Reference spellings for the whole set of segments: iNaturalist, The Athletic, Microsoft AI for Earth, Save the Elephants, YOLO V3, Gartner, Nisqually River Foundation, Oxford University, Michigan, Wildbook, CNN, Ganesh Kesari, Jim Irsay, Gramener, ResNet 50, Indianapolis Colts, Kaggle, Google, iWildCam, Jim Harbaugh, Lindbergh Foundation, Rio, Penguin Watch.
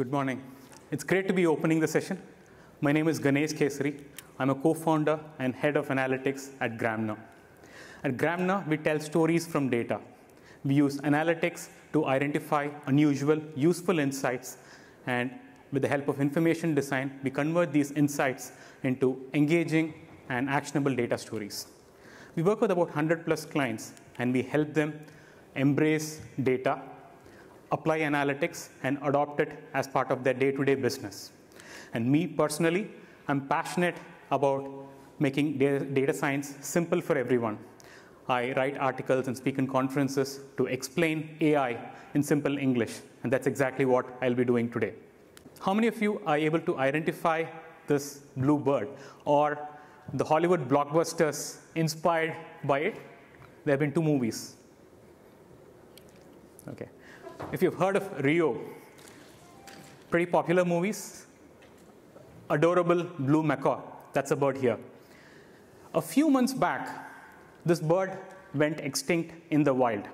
Good morning. It's great to be opening the session. My name is Ganesh Kesari. I'm a co-founder and head of analytics at Gramener. At Gramener, we tell stories from data. We use analytics to identify unusual, useful insights, and with the help of information design, we convert these insights into engaging and actionable data stories. We work with about 100 plus clients, and we help them embrace data, apply analytics, and adopt it as part of their day-to-day business. And me personally, I'm passionate about making data science simple for everyone. I write articles and speak in conferences to explain AI in simple English, and that's exactly what I'll be doing today. How many of you are able to identify this blue bird or the Hollywood blockbusters inspired by it? There have been two movies. Okay. If you've heard of Rio, pretty popular movies, adorable blue macaw, that's a bird here. A few months back, this bird went extinct in the wild.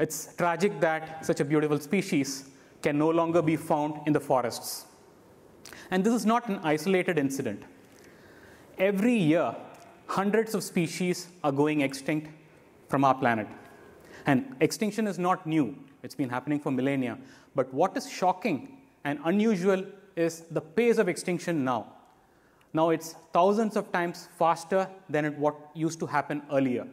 It's tragic that such a beautiful species can no longer be found in the forests. And this is not an isolated incident. Every year, hundreds of species are going extinct from our planet. And extinction is not new. It's been happening for millennia. But what is shocking and unusual is the pace of extinction now. Now it's thousands of times faster than what used to happen earlier.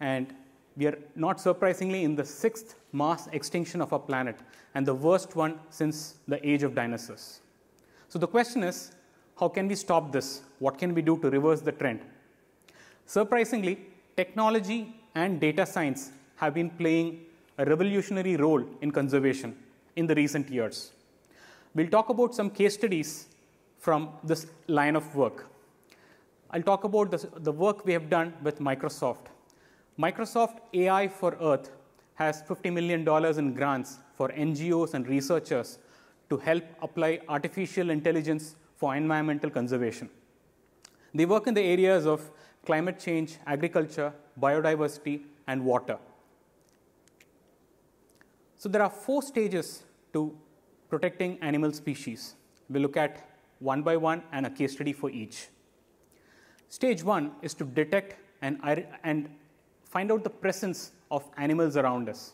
And we are, not surprisingly, in the 6th mass extinction of our planet, and the worst one since the age of dinosaurs. So the question is, how can we stop this? What can we do to reverse the trend? Surprisingly, technology and data science have been playing a revolutionary role in conservation in the recent years. We'll talk about some case studies from this line of work. I'll talk about the work we have done with Microsoft. Microsoft AI for Earth has $50 million in grants for NGOs and researchers to help apply artificial intelligence for environmental conservation. They work in the areas of climate change, agriculture, biodiversity, and water. So there are four stages to protecting animal species. We'll look at one by one and a case study for each. Stage one is to detect and find out the presence of animals around us.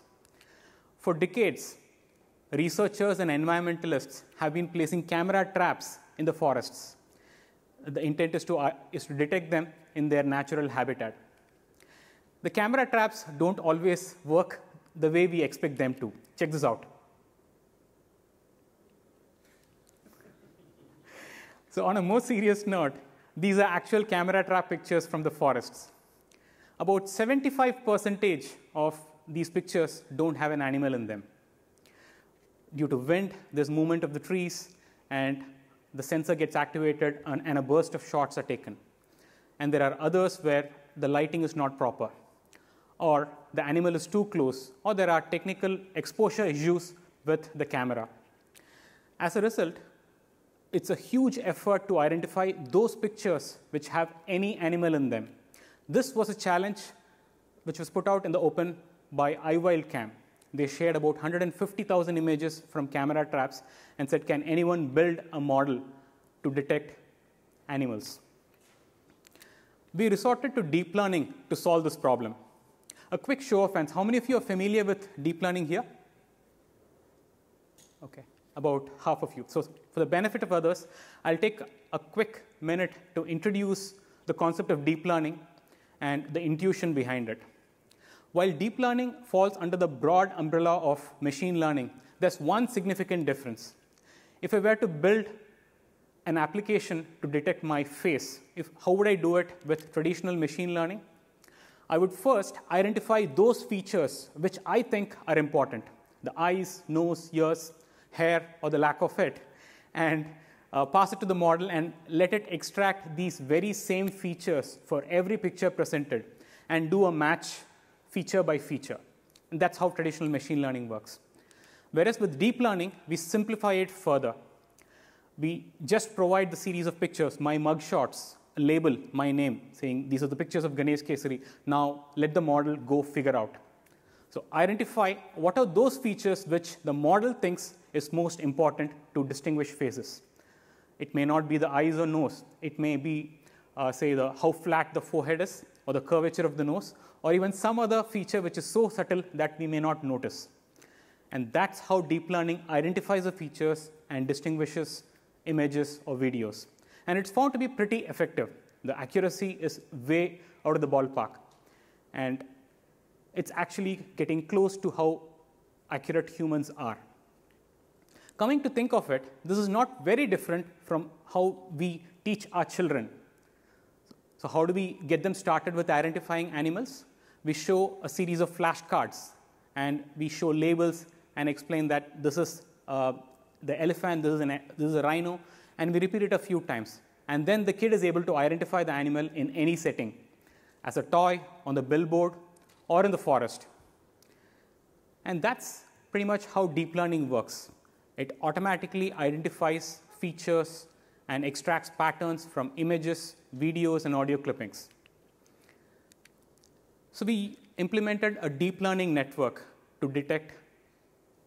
For decades, researchers and environmentalists have been placing camera traps in the forests. The intent is to detect them in their natural habitat. The camera traps don't always work the way we expect them to. Check this out. So on a more serious note, these are actual camera trap pictures from the forests. About 75% of these pictures don't have an animal in them. Due to wind, there's movement of the trees, and the sensor gets activated and a burst of shots are taken. And there are others where the lighting is not proper, or the animal is too close, or there are technical exposure issues with the camera. As a result, it's a huge effort to identify those pictures which have any animal in them. This was a challenge which was put out in the open by iWildCam. They shared about 150,000 images from camera traps and said, can anyone build a model to detect animals? We resorted to deep learning to solve this problem. A quick show of hands. How many of you are familiar with deep learning here? Okay, about half of you. So for the benefit of others, I'll take a quick minute to introduce the concept of deep learning and the intuition behind it. While deep learning falls under the broad umbrella of machine learning, there's one significant difference. If I were to build an application to detect my face, how would I do it with traditional machine learning? I would first identify those features which I think are important, the eyes, nose, ears, hair, or the lack of it, and pass it to the model and let it extract these very same features for every picture presented and do a match feature by feature. And that's how traditional machine learning works. Whereas with deep learning, we simplify it further. We just provide the series of pictures, my mugshots, a label, my name, saying these are the pictures of Ganesh Kesari. Now let the model go figure out. So identify what are those features which the model thinks is most important to distinguish faces. It may not be the eyes or nose. It may be, say, how flat the forehead is, or the curvature of the nose, or even some other feature which is so subtle that we may not notice. And that's how deep learning identifies the features and distinguishes images or videos. And it's found to be pretty effective. The accuracy is way out of the ballpark. And it's actually getting close to how accurate humans are. Coming to think of it, this is not very different from how we teach our children. So how do we get them started with identifying animals? We show a series of flashcards, and we show labels and explain that this is the elephant, this is a rhino, and we repeat it a few times. And then the kid is able to identify the animal in any setting, as a toy, on the billboard, or in the forest. And that's pretty much how deep learning works. It automatically identifies features and extracts patterns from images, videos, and audio clippings. So we implemented a deep learning network to detect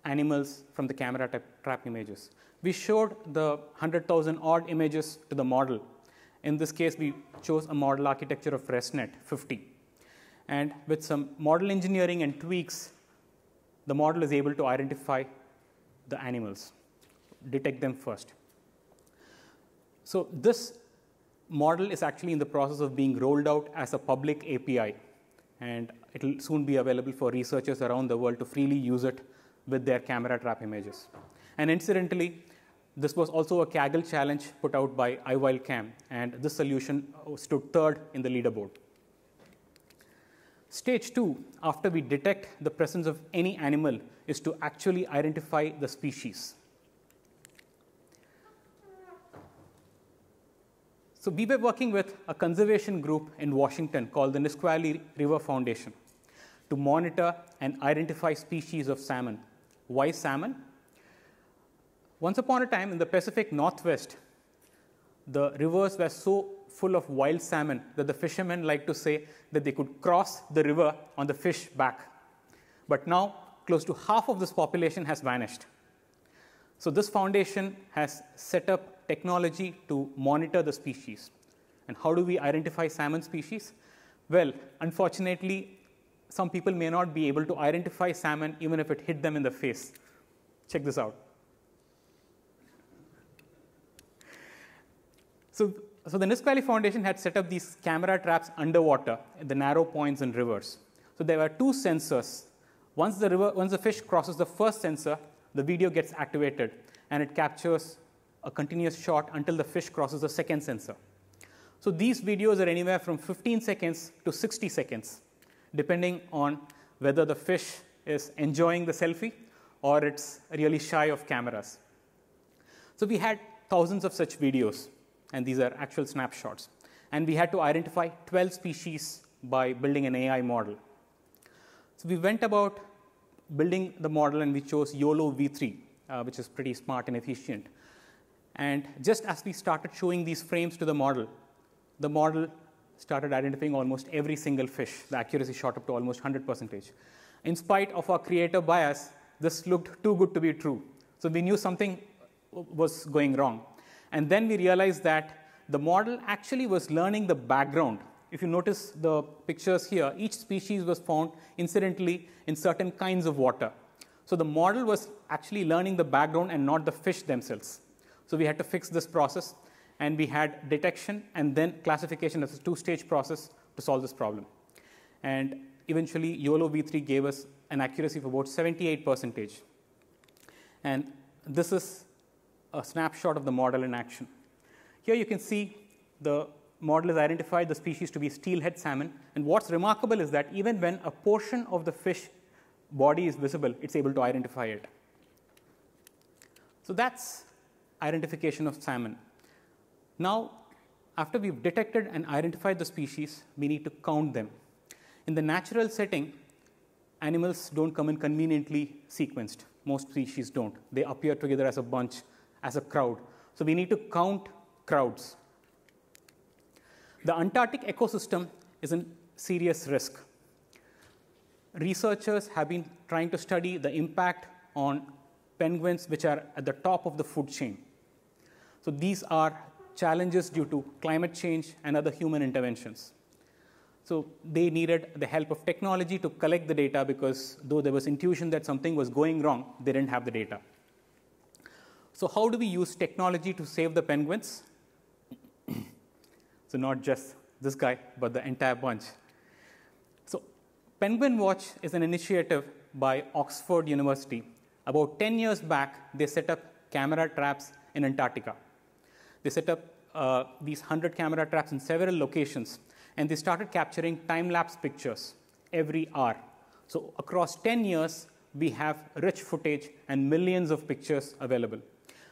animals from the camera trap images. We showed the 100,000 odd images to the model. In this case, we chose a model architecture of ResNet 50. And with some model engineering and tweaks, the model is able to identify the animals, detect them first. So this model is actually in the process of being rolled out as a public API, and it will soon be available for researchers around the world to freely use it with their camera trap images. And incidentally, this was also a Kaggle challenge put out by iWildCam, and this solution stood third in the leaderboard. Stage two, after we detect the presence of any animal, is to actually identify the species. So we were working with a conservation group in Washington called the Nisqually River Foundation to monitor and identify species of salmon. Why salmon? Once upon a time in the Pacific Northwest, the rivers were so full of wild salmon that the fishermen like to say that they could cross the river on the fish back. But now, close to half of this population has vanished. So this foundation has set up technology to monitor the species. And how do we identify salmon species? Well, unfortunately, some people may not be able to identify salmon even if it hit them in the face. Check this out. So the Nisqually Foundation had set up these camera traps underwater at the narrow points in rivers. So there were two sensors. Once the fish crosses the first sensor, the video gets activated, and it captures a continuous shot until the fish crosses the second sensor. So these videos are anywhere from 15 seconds to 60 seconds, depending on whether the fish is enjoying the selfie or it's really shy of cameras. So we had thousands of such videos. And these are actual snapshots. And we had to identify 12 species by building an AI model. So we went about building the model, and we chose YOLO V3, which is pretty smart and efficient. And just as we started showing these frames to the model started identifying almost every single fish. The accuracy shot up to almost 100%. In spite of our creator bias, this looked too good to be true. So we knew something was going wrong. And then we realized that the model actually was learning the background. If you notice the pictures here, each species was found incidentally in certain kinds of water. So the model was actually learning the background and not the fish themselves. So we had to fix this process, and we had detection and then classification as a two-stage process to solve this problem. And eventually, YOLO V3 gave us an accuracy of about 78%. And this is a snapshot of the model in action. Here you can see the model has identified the species to be steelhead salmon. And what's remarkable is that even when a portion of the fish body is visible, it's able to identify it. So that's identification of salmon. Now, after we've detected and identified the species, we need to count them. In the natural setting, animals don't come in conveniently sequenced. Most species don't. They appear together as a bunch, as a crowd. So we need to count crowds. The Antarctic ecosystem is in serious risk. researchers have been trying to study the impact on penguins which are at the top of the food chain. So these are challenges due to climate change and other human interventions. So they needed the help of technology to collect the data because though there was intuition that something was going wrong, they didn't have the data. So how do we use technology to save the penguins? So not just this guy, but the entire bunch. So Penguin Watch is an initiative by Oxford University. About 10 years back, they set up camera traps in Antarctica. They set up these 100 camera traps in several locations, and they started capturing time-lapse pictures every hour. So across 10 years, we have rich footage and millions of pictures available.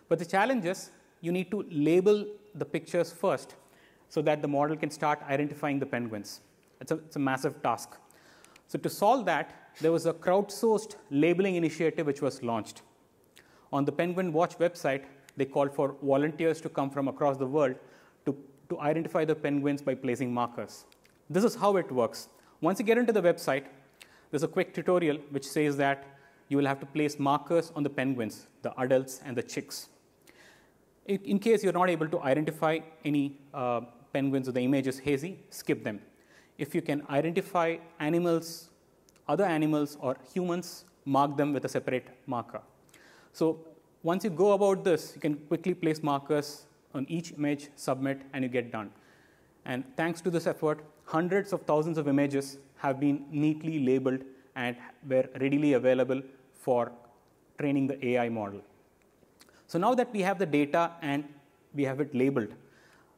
But the challenge is you need to label the pictures first so that the model can start identifying the penguins. It's a massive task. So to solve that, there was a crowdsourced labeling initiative which was launched. On the Penguin Watch website, they called for volunteers to come from across the world to identify the penguins by placing markers. This is how it works. Once you get into the website, there's a quick tutorial which says that you will have to place markers on the penguins, the adults and the chicks. In case you're not able to identify any penguins or the image is hazy, skip them. If you can identify animals, other animals or humans, mark them with a separate marker. So once you go about this, you can quickly place markers on each image, submit, and you get done. And thanks to this effort, hundreds of thousands of images have been neatly labeled and were readily available for training the AI model. So now that we have the data and we have it labeled,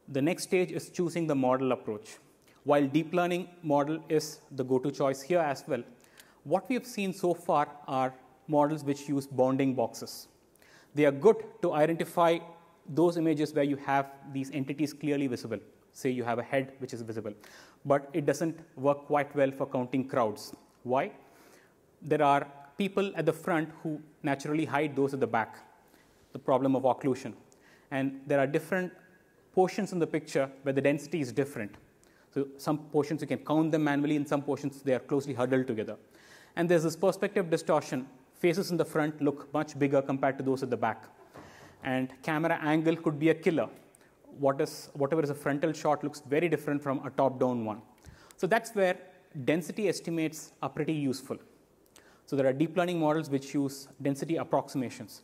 the next stage is choosing the model approach. While deep learning model is the go-to choice here as well, what we have seen so far are models which use bounding boxes. They are good to identify those images where you have these entities clearly visible. Say you have a head which is visible, but it doesn't work quite well for counting crowds. Why? There are people at the front who naturally hide those at the back, the problem of occlusion. And there are different portions in the picture where the density is different. So some portions you can count them manually, in some portions they are closely huddled together. And there's this perspective distortion. Faces in the front look much bigger compared to those at the back. And camera angle could be a killer. Whatever is a frontal shot looks very different from a top-down one. So that's where density estimates are pretty useful. So there are deep learning models which use density approximations.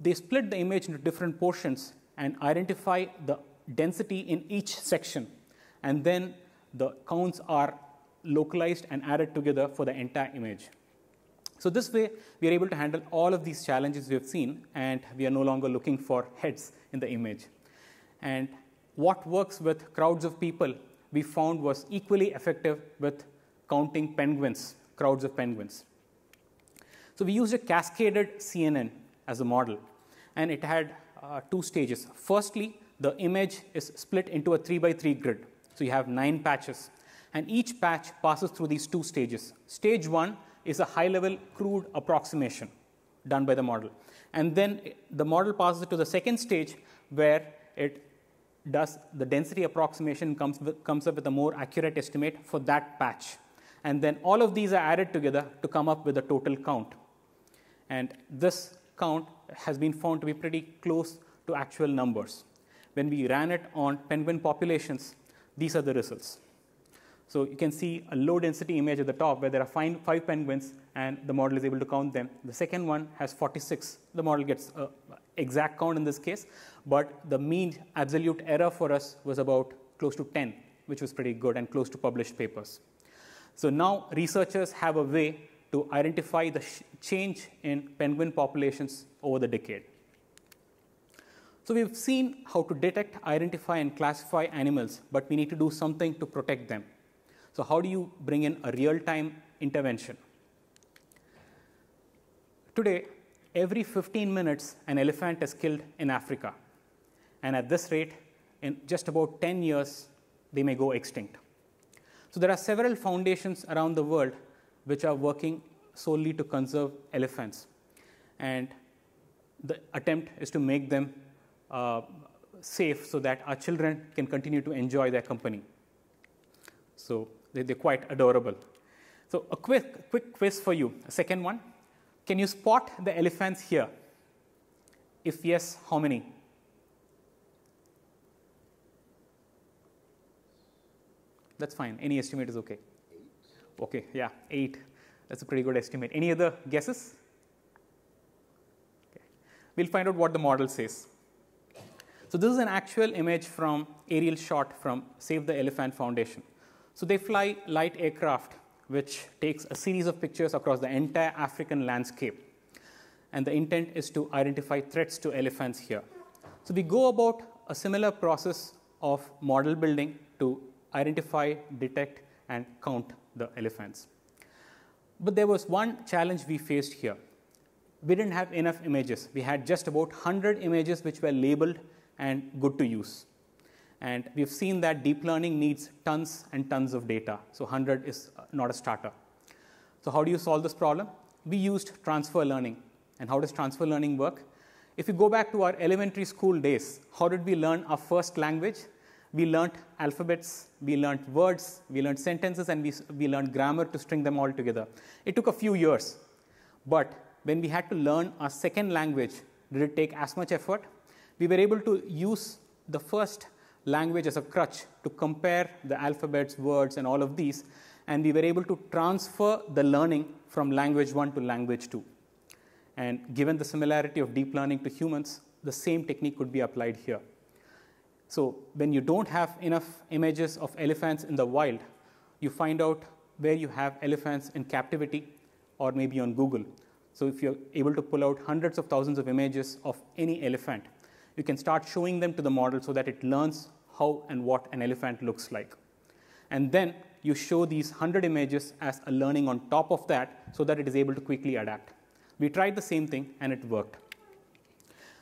They split the image into different portions and identify the density in each section. And then the counts are localized and added together for the entire image. So this way, we are able to handle all of these challenges we have seen, and we are no longer looking for heads in the image. And what works with crowds of people, we found was equally effective with counting penguins, crowds of penguins. So we used a cascaded CNN as a model, and it had two stages. Firstly, the image is split into a 3x3 grid. So you have 9 patches, and each patch passes through these two stages. Stage 1 is a high-level crude approximation done by the model. And then the model passes to the second stage where it does the density approximation, comes up with a more accurate estimate for that patch. And then all of these are added together to come up with a total count. And this count has been found to be pretty close to actual numbers. When we ran it on penguin populations, these are the results. So you can see a low-density image at the top where there are 5 penguins, and the model is able to count them. The second one has 46. The model gets an exact count in this case, but the mean absolute error for us was about close to 10, which was pretty good and close to published papers. So now researchers have a way to identify the change in penguin populations over the decade. So we've seen how to detect, identify, and classify animals, but we need to do something to protect them. So how do you bring in a real-time intervention? Today, every 15 minutes, an elephant is killed in Africa. And at this rate, in just about 10 years, they may go extinct. So there are several foundations around the world which are working solely to conserve elephants. And the attempt is to make them safe so that our children can continue to enjoy their company. So they're quite adorable. So a quick quiz for you, a second one. Can you spot the elephants here? If yes, how many? That's fine. Any estimate is okay. Okay, yeah, 8. That's a pretty good estimate. Any other guesses? Okay. We'll find out what the model says. So this is an actual image from aerial shot from Save the Elephant Foundation. So they fly light aircraft, which takes a series of pictures across the entire African landscape. And the intent is to identify threats to elephants here. So we go about a similar process of model building to identify, detect, and count the elephants. But there was one challenge we faced here. We didn't have enough images. We had just about 100 images which were labeled and good to use. And we've seen that deep learning needs tons and tons of data. So 100 is not a starter. So how do you solve this problem? We used transfer learning. And how does transfer learning work? If you go back to our elementary school days, how did we learn our first language? We learned alphabets, we learned words, we learned sentences, and we learned grammar to string them all together. It took a few years. But when we had to learn our second language, did it take as much effort? We were able to use the first language as a crutch to compare the alphabets, words, and all of these. And we were able to transfer the learning from language 1 to language 2. And given the similarity of deep learning to humans, the same technique could be applied here. So when you don't have enough images of elephants in the wild, you find out where you have elephants in captivity or maybe on Google. So if you're able to pull out hundreds of thousands of images of any elephant, you can start showing them to the model so that it learns how and what an elephant looks like. And then you show these 100 images as a learning on top of that so that it is able to quickly adapt. We tried the same thing, and it worked.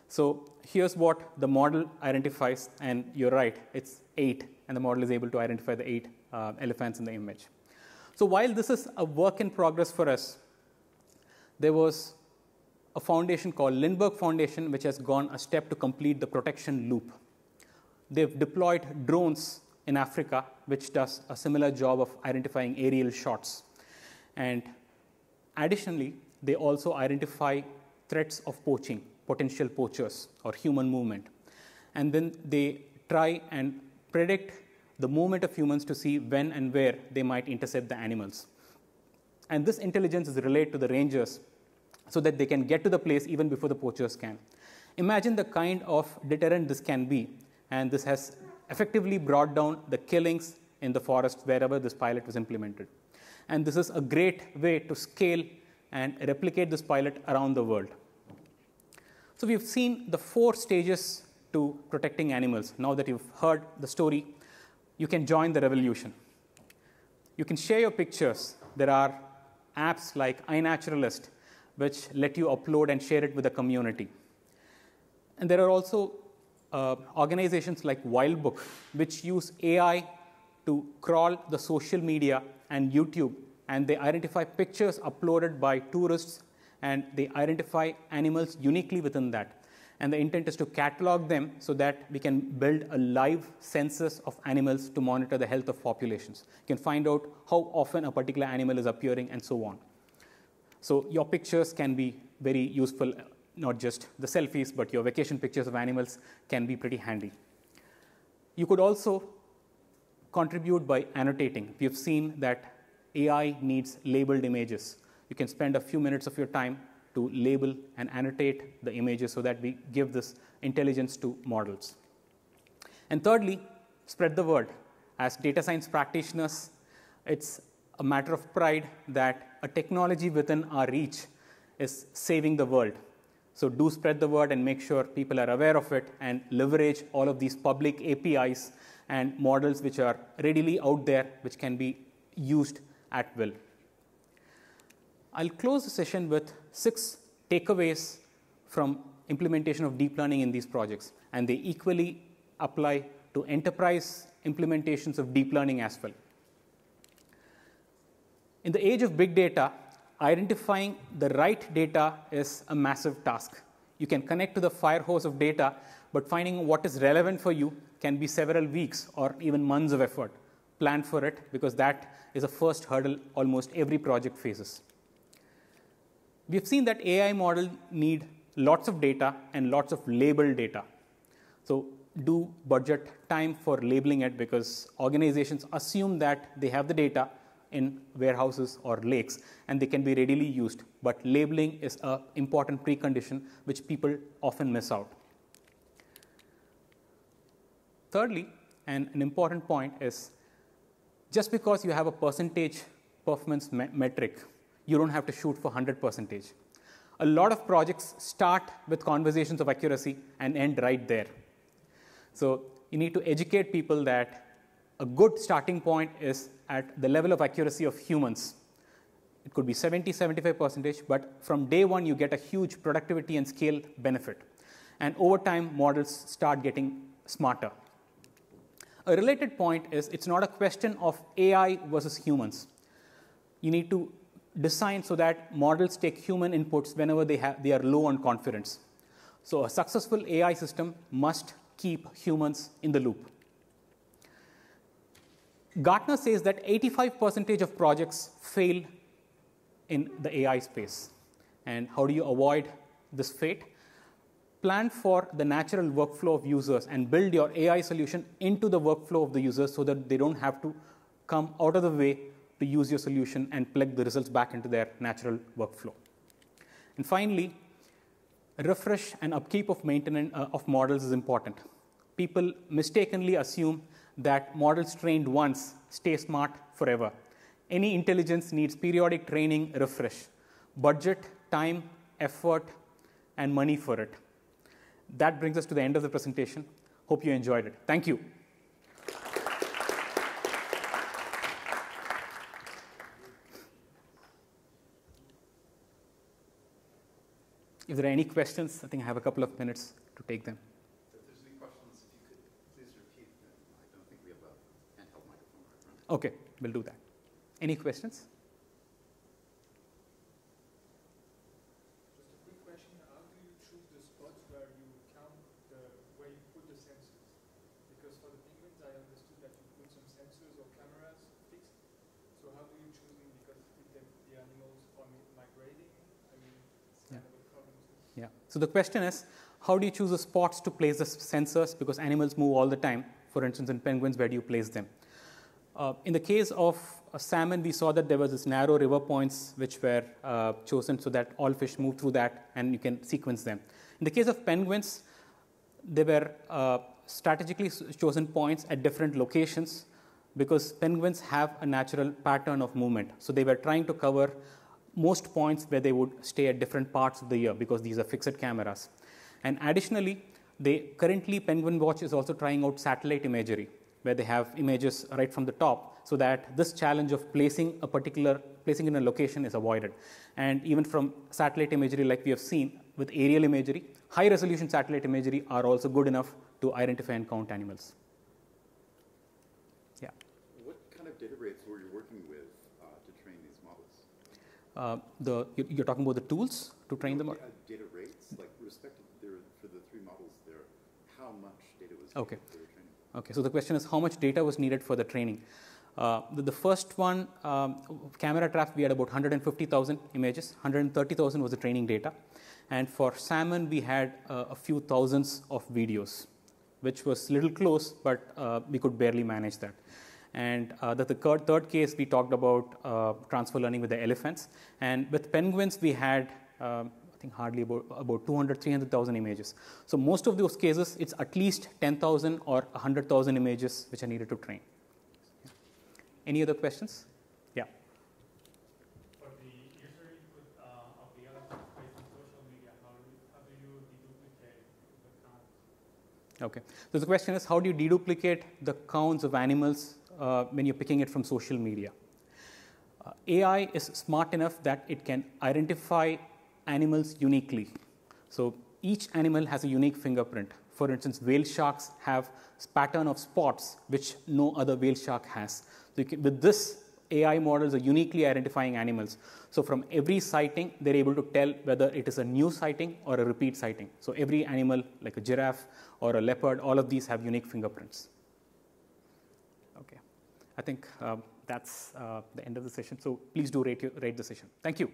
So here's what the model identifies, and you're right, it's 8, and the model is able to identify the 8 elephants in the image. So while this is a work in progress for us, there was a foundation called Lindbergh Foundation, which has gone a step to complete the protection loop. They've deployed drones in Africa, which does a similar job of identifying aerial shots. And additionally, they also identify threats of poaching, potential poachers, or human movement. And then they try and predict the movement of humans to see when and where they might intercept the animals. And this intelligence is relayed to the rangers so that they can get to the place even before the poachers can. Imagine the kind of deterrent this can be. And this has effectively brought down the killings in the forest wherever this pilot was implemented. And this is a great way to scale and replicate this pilot around the world. So we've seen the 4 stages to protecting animals. Now that you've heard the story, you can join the revolution. You can share your pictures. There are apps like iNaturalist, which let you upload and share it with the community. And there are also organizations like Wildbook, which use AI to crawl the social media and YouTube, and they identify pictures uploaded by tourists, and they identify animals uniquely within that. And the intent is to catalog them so that we can build a live census of animals to monitor the health of populations. You can find out how often a particular animal is appearing and so on. So your pictures can be very useful, not just the selfies, but your vacation pictures of animals can be pretty handy. You could also contribute by annotating. We've seen that AI needs labeled images. You can spend a few minutes of your time to label and annotate the images so that we give this intelligence to models. And thirdly, spread the word. As data science practitioners, it's a matter of pride that a technology within our reach is saving the world. So do spread the word and make sure people are aware of it and leverage all of these public APIs and models which are readily out there, which can be used at will. I'll close the session with 6 takeaways from implementation of deep learning in these projects, and they equally apply to enterprise implementations of deep learning as well. In the age of big data, identifying the right data is a massive task. You can connect to the fire hose of data, but finding what is relevant for you can be several weeks or even months of effort. plan for it, because that is a first hurdle almost every project faces. We have seen that AI models need lots of data and lots of labeled data. So do budget time for labeling it, because organizations assume that they have the data in warehouses or lakes and they can be readily used, but labeling is an important precondition which people often miss out. Thirdly, and an important point is, just because you have a percentage performance metric, you don't have to shoot for 100%. A lot of projects start with conversations of accuracy and end right there. So you need to educate people that a good starting point is at the level of accuracy of humans. It could be 70–75%, but from day one you get a huge productivity and scale benefit. And over time, models start getting smarter. A related point is, it's not a question of AI versus humans. You need to design so that models take human inputs whenever they are low on confidence. So a successful AI system must keep humans in the loop. Gartner says that 85% of projects fail in the AI space. And how do you avoid this fate? Plan for the natural workflow of users and build your AI solution into the workflow of the users so that they don't have to come out of the way to use your solution and plug the results back into their natural workflow. And finally, refresh and upkeep of maintenance of models is important. People mistakenly assume that models trained once stay smart forever. Any intelligence needs periodic training, refresh, budget, time, effort, and money for it. That brings us to the end of the presentation. Hope you enjoyed it. Thank you. If there are any questions, I think I have a couple of minutes to take them. If there's any questions, if you could please repeat them. I don't think we have a handheld microphone right now. Okay, we'll do that. Any questions? So the question is, how do you choose the spots to place the sensors? Because animals move all the time. For instance, in penguins, where do you place them? In the case of salmon, we saw that there was this narrow river points which were chosen so that all fish move through that, and you can sequence them. In the case of penguins, they were strategically chosen points at different locations because penguins have a natural pattern of movement. So they were trying to cover most points where they would stay at different parts of the year because these are fixed cameras. And additionally, currently Penguin Watch is also trying out satellite imagery where they have images right from the top so that this challenge of placing in a location is avoided. And even from satellite imagery, like we have seen with aerial imagery, high resolution satellite imagery are also good enough to identify and count animals. Yeah. What kind of data rates were you working with? You're talking about the tools to train them? Data rates, like respective for the three models there, how much data was needed for the training? Okay, so the question is how much data was needed for the training. The first one, camera trap, we had about 150,000 images, 130,000 was the training data. And for salmon, we had a few thousands of videos, which was a little close, but we could barely manage that. And the third case, we talked about transfer learning with the elephants. And with penguins, we had, I think, hardly about 200–300,000 images. So most of those cases, it's at least 10,000 or 100,000 images which are needed to train. Yeah. Any other questions? Yeah. For the user input of the elephant based on social media, how do you deduplicate the counts? OK. So the question is, how do you deduplicate the counts of animals when you're picking it from social media? AI is smart enough that it can identify animals uniquely. So each animal has a unique fingerprint. For instance, whale sharks have a pattern of spots which no other whale shark has. So with this, AI models are uniquely identifying animals. So from every sighting, they're able to tell whether it is a new sighting or a repeat sighting. So every animal, like a giraffe or a leopard, all of these have unique fingerprints. I I think that's the end of the session. So please do rate the session. Thank you.